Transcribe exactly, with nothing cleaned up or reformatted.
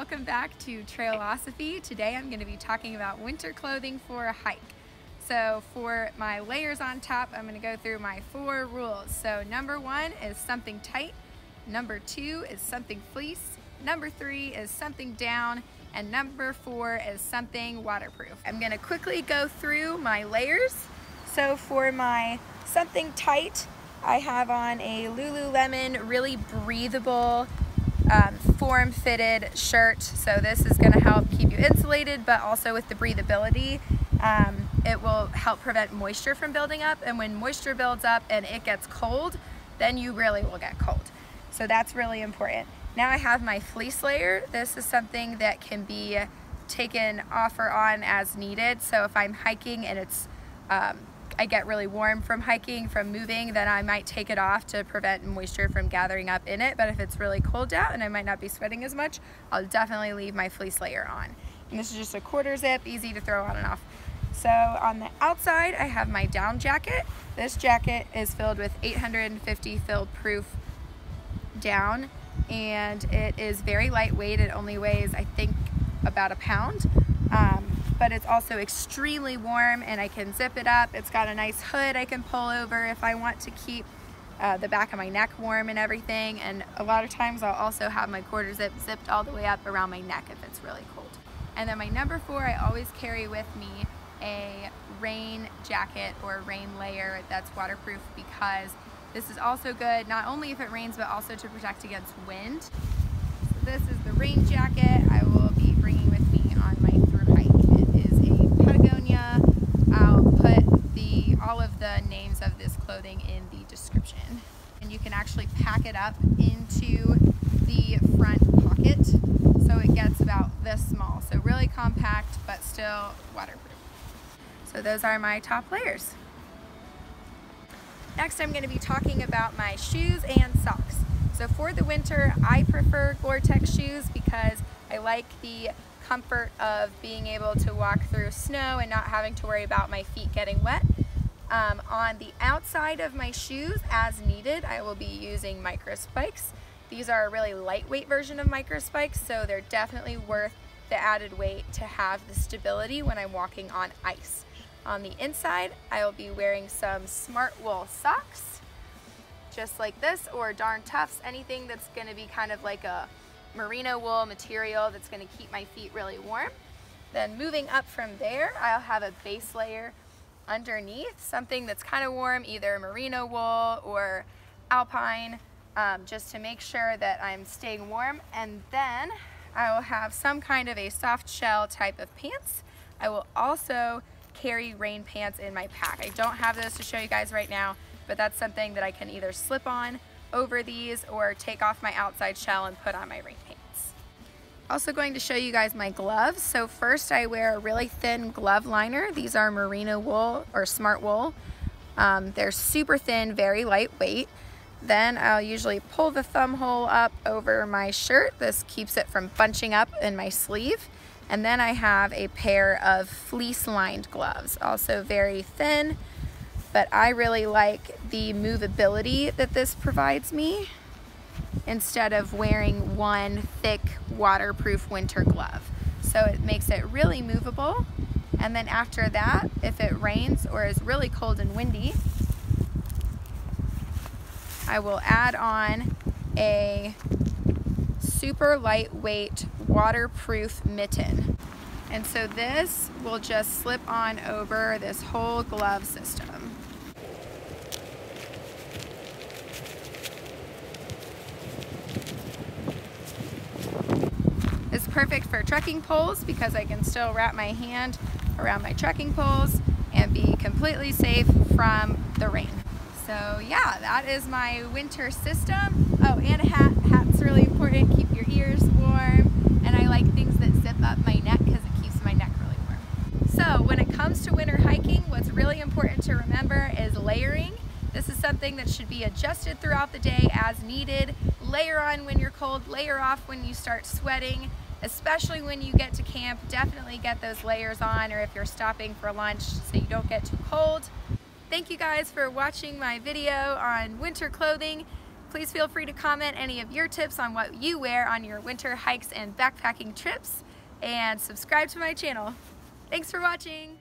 Welcome back to Trailosophy. Today I'm going to be talking about winter clothing for a hike. So for my layers on top, I'm going to go through my four rules. So number one is something tight, number two is something fleece, number three is something down, and number four is something waterproof. I'm going to quickly go through my layers. So for my something tight, I have on a Lululemon really breathable Um, form-fitted shirt, so this is going to help keep you insulated, but also with the breathability um, it will help prevent moisture from building up, and when moisture builds up and it gets cold, then you really will get cold. So that's really important. Now I have my fleece layer. This is something that can be taken off or on as needed. So if I'm hiking and it's um, I get really warm from hiking, from moving, then I might take it off to prevent moisture from gathering up in it. But if it's really cold out and I might not be sweating as much, I'll definitely leave my fleece layer on. And this is just a quarter zip, easy to throw on and off. So on the outside, I have my down jacket. This jacket is filled with eight hundred fifty filled proof down, and it is very lightweight. It only weighs, I think, about a pound. Um, but it's also extremely warm, and I can zip it up. It's got a nice hood I can pull over if I want to keep uh, the back of my neck warm and everything. And a lot of times I'll also have my quarter zip zipped all the way up around my neck if it's really cold. And then my number four, I always carry with me a rain jacket or rain layer that's waterproof, because this is also good not only if it rains, but also to protect against wind. So this is the rain jacket I will be bringing with me on my through hike. I'll put the all of the names of this clothing in the description, and you can actually pack it up into the front pocket so it gets about this small, so really compact but still waterproof. So those are my top layers. Next I'm going to be talking about my shoes and socks. So for the winter, I prefer Gore-Tex shoes because I like the comfort of being able to walk through snow and not having to worry about my feet getting wet. Um, on the outside of my shoes, as needed, I will be using micro spikes. These are a really lightweight version of micro spikes, so they're definitely worth the added weight to have the stability when I'm walking on ice. On the inside, I will be wearing some Smartwool socks, just like this, or Darn Toughs, anything that's going to be kind of like a merino wool material that's going to keep my feet really warm. Then moving up from there, I'll have a base layer underneath, something that's kind of warm, either merino wool or alpine, um, just to make sure that I'm staying warm. And then I will have some kind of a soft shell type of pants. I will also carry rain pants in my pack. I don't have those to show you guys right now, but that's something that I can either slip on over these or take off my outside shell and put on my rain pants. Also going to show you guys my gloves. So first I wear a really thin glove liner. These are merino wool or smart wool. Um, they're super thin, very lightweight. Then I'll usually pull the thumb hole up over my shirt. This keeps it from bunching up in my sleeve. And then I have a pair of fleece lined gloves, also very thin. But I really like the movability that this provides me instead of wearing one thick waterproof winter glove. So it makes it really movable. And then after that, if it rains or is really cold and windy, I will add on a super lightweight waterproof mitten. And so this will just slip on over this whole glove system. It's perfect for trekking poles because I can still wrap my hand around my trekking poles and be completely safe from the rain. So yeah, that is my winter system. Oh, and a hat. Hat's really important. Keep your ears warm. And I like things that zip up my neck because it keeps my neck really warm. So when it comes to winter hiking, what's really important to remember is layering. This is something that should be adjusted throughout the day as needed. Layer on when you're cold, layer off when you start sweating, especially when you get to camp. Definitely get those layers on, or if you're stopping for lunch, so you don't get too cold. Thank you guys for watching my video on winter clothing. Please feel free to comment any of your tips on what you wear on your winter hikes and backpacking trips, and subscribe to my channel. Thanks for watching!